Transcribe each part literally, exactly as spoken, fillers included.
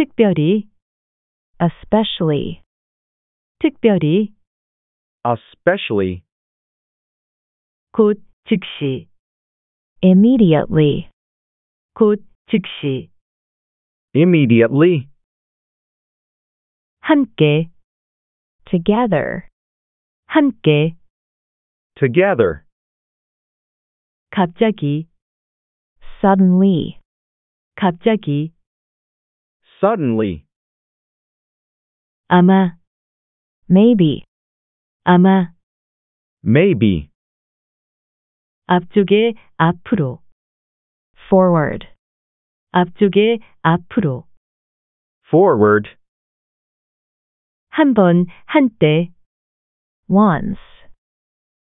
특별히, especially, 특별히, especially, 곧, 즉시, immediately, 곧, 즉시, immediately, 함께, together, 함께, together, 갑자기, suddenly, 갑자기, suddenly, 아마, maybe, 아마, maybe, 앞쪽에, 앞으로, forward, 앞쪽에, 앞으로, forward, 한 번, 한때, once,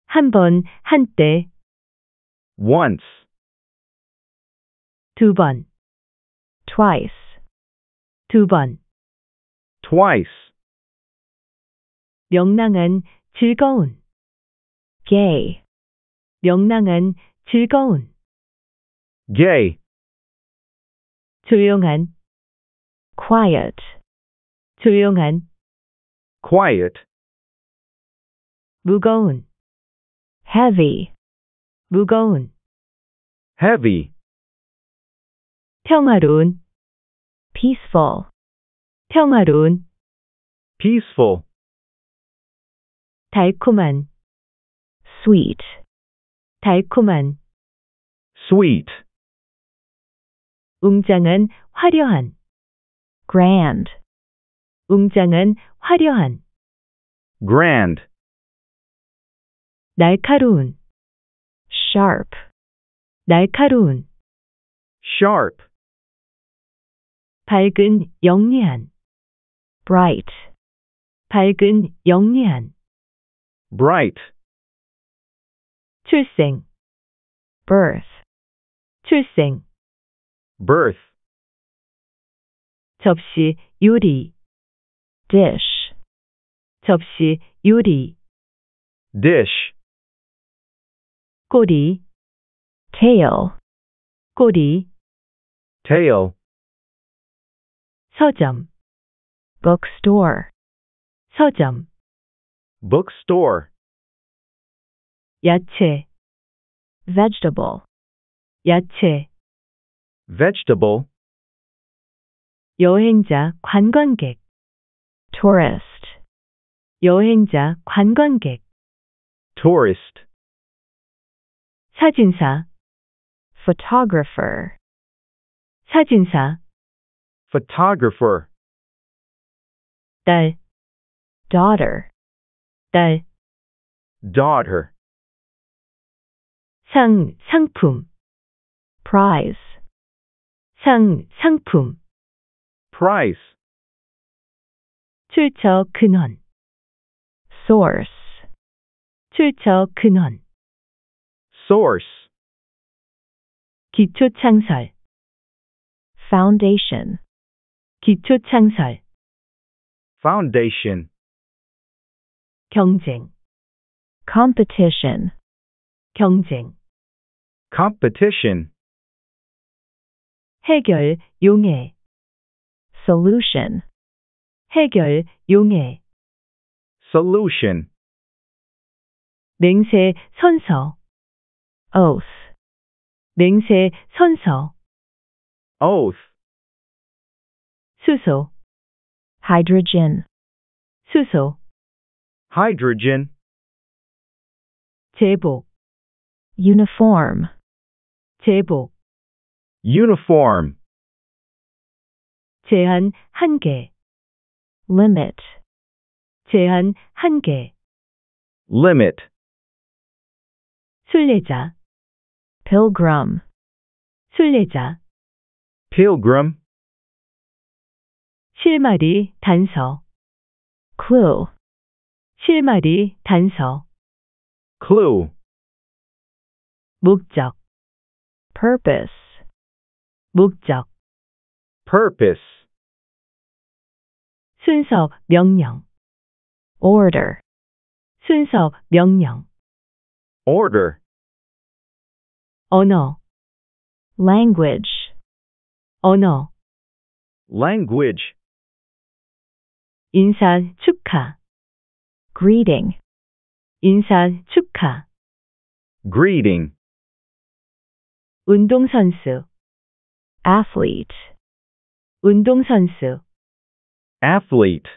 한 번, 한때, once, 두 번, twice, 두 번, twice, 명랑한, 즐거운, gay, 명랑한, 즐거운, gay, 조용한, quiet, 조용한, quiet, 무거운, heavy, 무거운, heavy, 평화로운, peaceful, 평화로운, peaceful, 달콤한, sweet, 달콤한, sweet, 웅장한, 화려한, grand, 웅장한, 화려한, grand, 날카로운, sharp, 날카로운, sharp, 밝은, 영리한, bright, 밝은, 영리한, bright, 출생, birth, 출생, birth, 접시, 요리, dish, 접시, 요리, dish, 꼬리, tail, 꼬리, tail, 서점, bookstore, 서점, bookstore, 야채, vegetable, 야채, vegetable, 여행자, 관광객, tourist, 여행자, 관광객, tourist, 사진사, photographer, 사진사, photographer, 딸, daughter, 딸, daughter, 상, 상품, prize, 상, 상품, prize, 출처, 근원, source, 출처, 근원, source, 기초 창설, foundation, 기초 창설, foundation, 경쟁, competition, 경쟁, competition, 해결, 용해, solution, 해결, 용해, solution, 맹세, 선서, oath, 맹세, 선서, oath, 수소, hydrogen, 수소, hydrogen, 제복, uniform, 제복, uniform, 제한, 한계, limit, 제한, 한계, limit, 순례자, pilgrim, 순례자, pilgrim, 실마리, 단서, clue, 실마리, 단서, clue, 목적, purpose, 목적, purpose, 순서, 명령, order, 순서, 명령, order, 언어, language, 언어, Language. 인사 축하. Greeting. 인사 축하. Greeting. 운동선수. Athlete. 운동선수. Athlete.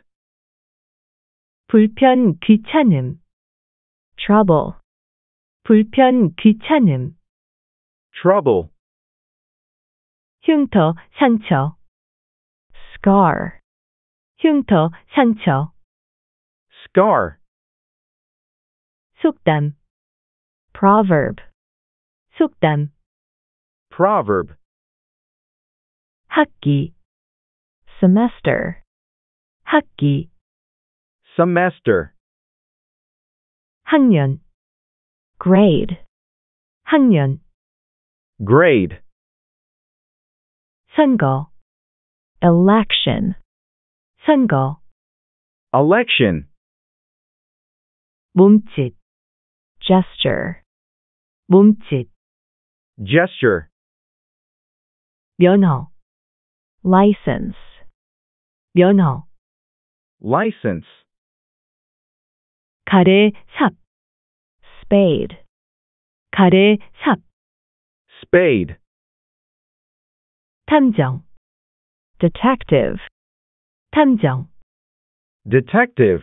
불편 귀찮음. Trouble. 불편 귀찮음. Trouble. 흉터 상처. Scar. 흉터 상처. Scar. 속담. Proverb. 속담. Proverb. 학기. Semester. 학기. Semester. 학년. Grade. 학년. Grade. 선거. Election. 선거. Election. 몸짓. Gesture. 몸짓. Gesture. 면허. License. 면허. License. 가래 삽. Spade. 가래 삽. Spade. 탐정. Detective. 탐정. Detective.